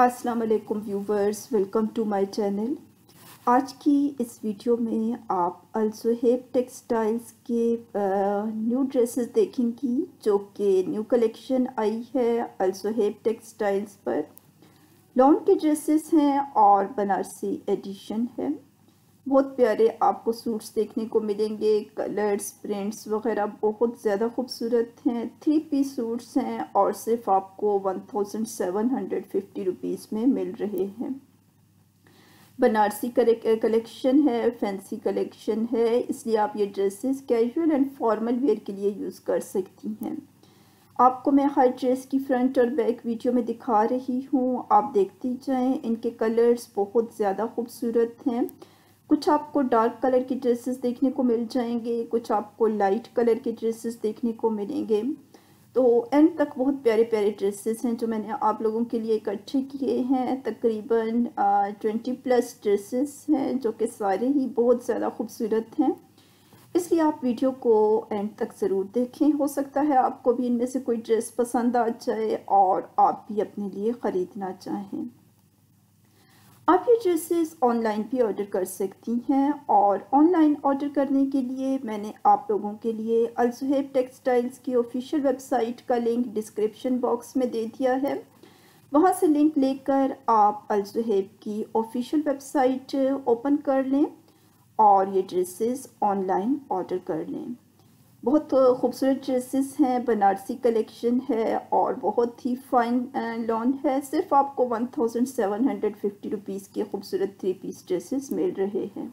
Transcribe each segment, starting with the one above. अस्सलामुअलैकुम viewers, welcome to my channel. आज की इस वीडियो में आप अल ज़ोहैब टेक्सटाइल्स के न्यू ड्रेसेस देखेंगी जो कि न्यू कलेक्शन आई है अल ज़ोहैब टेक्सटाइल्स पर। लॉन के ड्रेसेस हैं और बनारसी एडिशन है। बहुत प्यारे आपको सूट्स देखने को मिलेंगे, कलर्स, प्रिंट्स वगैरह बहुत ज़्यादा खूबसूरत हैं। 3 पीस सूट्स हैं और सिर्फ आपको 1750 रुपीज़ में मिल रहे हैं। बनारसी कलेक्शन है, फैंसी कलेक्शन है, इसलिए आप ये dresses casual and formal wear के लिए यूज़ कर सकती हैं। आपको मैं हर ड्रेस की फ्रंट और बैक वीडियो में दिखा रही हूँ, आप देखती जाएँ। इनके कलर्स बहुत ज़्यादा खूबसूरत हैं। कुछ आपको डार्क कलर की ड्रेसेस देखने को मिल जाएंगे, कुछ आपको लाइट कलर के ड्रेसेस देखने को मिलेंगे। तो एंड तक बहुत प्यारे प्यारे ड्रेसेस हैं जो मैंने आप लोगों के लिए इकट्ठे किए हैं। तकरीबन 20+ ड्रेसेस हैं जो कि सारे ही बहुत ज़्यादा खूबसूरत हैं, इसलिए आप वीडियो को एंड तक ज़रूर देखें। हो सकता है आपको भी इनमें से कोई ड्रेस पसंद आ जाए और आप भी अपने लिए ख़रीदना चाहें। आप ये ड्रेसेस ऑनलाइन भी ऑर्डर कर सकती हैं और ऑनलाइन ऑर्डर करने के लिए मैंने आप लोगों के लिए अल ज़ोहैब टेक्सटाइल्स की ऑफिशियल वेबसाइट का लिंक डिस्क्रिप्शन बॉक्स में दे दिया है। वहां से लिंक लेकर आप अल ज़ोहैब की ऑफिशियल वेबसाइट ओपन कर लें और ये ड्रेसेस ऑनलाइन ऑर्डर कर लें। बहुत खूबसूरत ड्रेसेस हैं, बनारसी कलेक्शन है और बहुत ही फाइन लॉन है। सिर्फ आपको 1750 रुपीज़ के खूबसूरत 3 पीस ड्रेसेस मिल रहे हैं।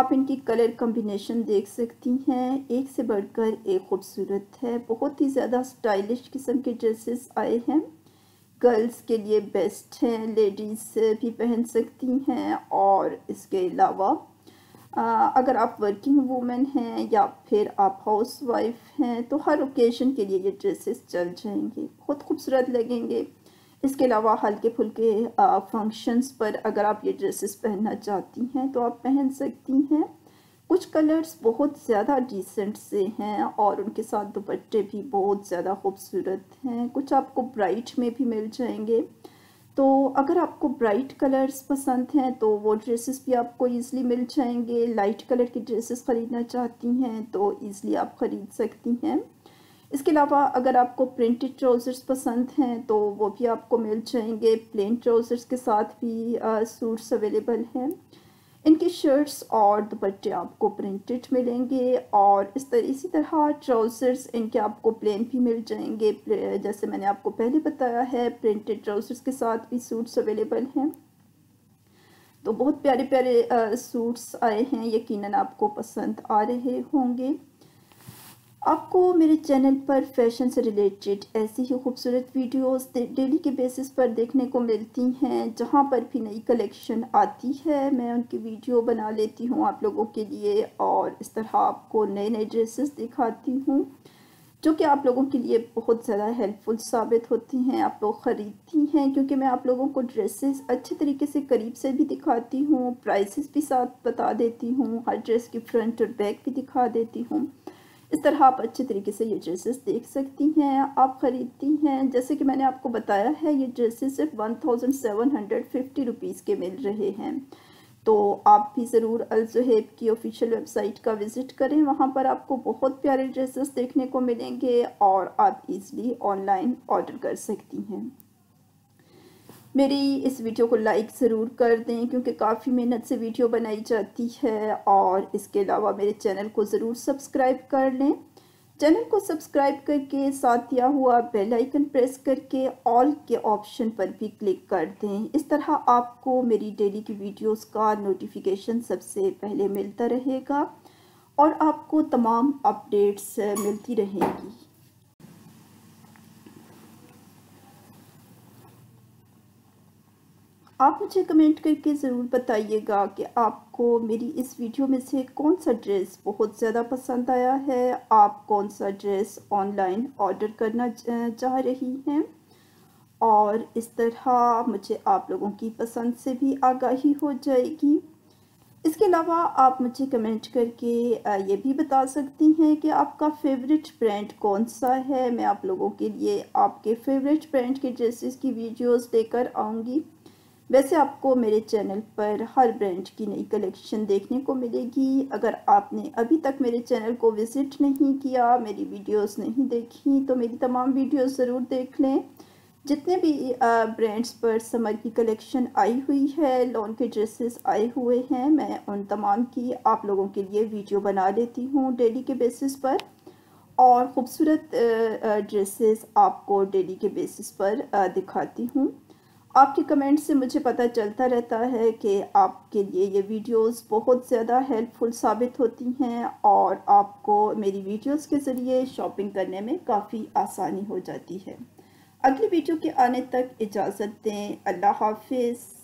आप इनकी कलर कम्बिनेशन देख सकती हैं, एक से बढ़कर एक खूबसूरत है। बहुत ही ज़्यादा स्टाइलिश किस्म के ड्रेसेस आए हैं, गर्ल्स के लिए बेस्ट हैं, लेडीज़ भी पहन सकती हैं। और इसके अलावा अगर आप वर्किंग वूमेन हैं या फिर आप हाउस वाइफ हैं तो हर ओकेजन के लिए ये ड्रेसेस चल जाएंगे, बहुत खूबसूरत लगेंगे। इसके अलावा हल्के फुल्के फंक्शंस पर अगर आप ये ड्रेसेस पहनना चाहती हैं तो आप पहन सकती हैं। कुछ कलर्स बहुत ज़्यादा डिसेंट से हैं और उनके साथ दुपट्टे भी बहुत ज़्यादा खूबसूरत हैं। कुछ आपको ब्राइट में भी मिल जाएंगे, तो अगर आपको ब्राइट कलर्स पसंद हैं तो वो ड्रेसेस भी आपको ईज़िली मिल जाएंगे। लाइट कलर की ड्रेसेस ख़रीदना चाहती हैं तो ईज़िली आप ख़रीद सकती हैं। इसके अलावा अगर आपको प्रिंटेड ट्राउज़र्स पसंद हैं तो वो भी आपको मिल जाएंगे। प्लेन ट्राउज़र्स के साथ भी सूट्स अवेलेबल हैं। इनकी शर्ट्स और दुपट्टे आपको प्रिंटेड मिलेंगे और इसी तरह ट्राउज़र्स इनके आपको प्लेन भी मिल जाएंगे। जैसे मैंने आपको पहले बताया है, प्रिंटेड ट्राउज़र्स के साथ भी सूट्स अवेलेबल हैं। तो बहुत प्यारे प्यारे सूट्स आए हैं, यकीनन आपको पसंद आ रहे होंगे। आपको मेरे चैनल पर फैशन से रिलेटेड ऐसी ही खूबसूरत वीडियोस डेली के बेसिस पर देखने को मिलती हैं। जहां पर भी नई कलेक्शन आती है मैं उनकी वीडियो बना लेती हूं आप लोगों के लिए और इस तरह आपको नए नए ड्रेसेस दिखाती हूं जो कि आप लोगों के लिए बहुत ज़्यादा हेल्पफुल साबित होती हैं। आप लोग ख़रीदती हैं क्योंकि मैं आप लोगों को ड्रेसेस अच्छे तरीके से करीब से भी दिखाती हूँ, प्राइसेस भी साथ बता देती हूँ, हर ड्रेस की फ्रंट और बैक भी दिखा देती हूँ। इस तरह आप अच्छे तरीके से ये ड्रेसेस देख सकती हैं, आप ख़रीदती हैं। जैसे कि मैंने आपको बताया है ये ड्रेसेस सिर्फ 1750 रुपीज़ के मिल रहे हैं। तो आप भी ज़रूर अल ज़ोहैब की ऑफिशियल वेबसाइट का विज़िट करें, वहाँ पर आपको बहुत प्यारे ड्रेसेस देखने को मिलेंगे और आप इज़ली ऑनलाइन ऑर्डर कर सकती हैं। मेरी इस वीडियो को लाइक ज़रूर कर दें क्योंकि काफ़ी मेहनत से वीडियो बनाई जाती है। और इसके अलावा मेरे चैनल को ज़रूर सब्सक्राइब कर लें। चैनल को सब्सक्राइब करके साथ दिया हुआ बेल आइकन प्रेस करके ऑल के ऑप्शन पर भी क्लिक कर दें। इस तरह आपको मेरी डेली की वीडियोस का नोटिफिकेशन सबसे पहले मिलता रहेगा और आपको तमाम अपडेट्स मिलती रहेंगी। आप मुझे कमेंट करके ज़रूर बताइएगा कि आपको मेरी इस वीडियो में से कौन सा ड्रेस बहुत ज़्यादा पसंद आया है, आप कौन सा ड्रेस ऑनलाइन ऑर्डर करना चाह रही हैं। और इस तरह मुझे आप लोगों की पसंद से भी आगाही हो जाएगी। इसके अलावा आप मुझे कमेंट करके ये भी बता सकती हैं कि आपका फेवरेट ब्रांड कौन सा है। मैं आप लोगों के लिए आपके फेवरेट ब्रांड के ड्रेसेस की वीडियोस लेकर आऊँगी। वैसे आपको मेरे चैनल पर हर ब्रांड की नई कलेक्शन देखने को मिलेगी। अगर आपने अभी तक मेरे चैनल को विज़िट नहीं किया, मेरी वीडियोस नहीं देखी, तो मेरी तमाम वीडियोस ज़रूर देख लें। जितने भी ब्रांड्स पर समर की कलेक्शन आई हुई है, लॉन के ड्रेसेस आए हुए हैं, मैं उन तमाम की आप लोगों के लिए वीडियो बना लेती हूँ डेली के बेसिस पर, और ख़ूबसूरत ड्रेसेस आपको डेली के बेसिस पर दिखाती हूँ। आपके कमेंट से मुझे पता चलता रहता है कि आपके लिए ये वीडियोस बहुत ज़्यादा हेल्पफुल साबित होती हैं और आपको मेरी वीडियोस के ज़रिए शॉपिंग करने में काफ़ी आसानी हो जाती है। अगली वीडियो के आने तक इजाज़त दें। अल्लाह हाफिज़।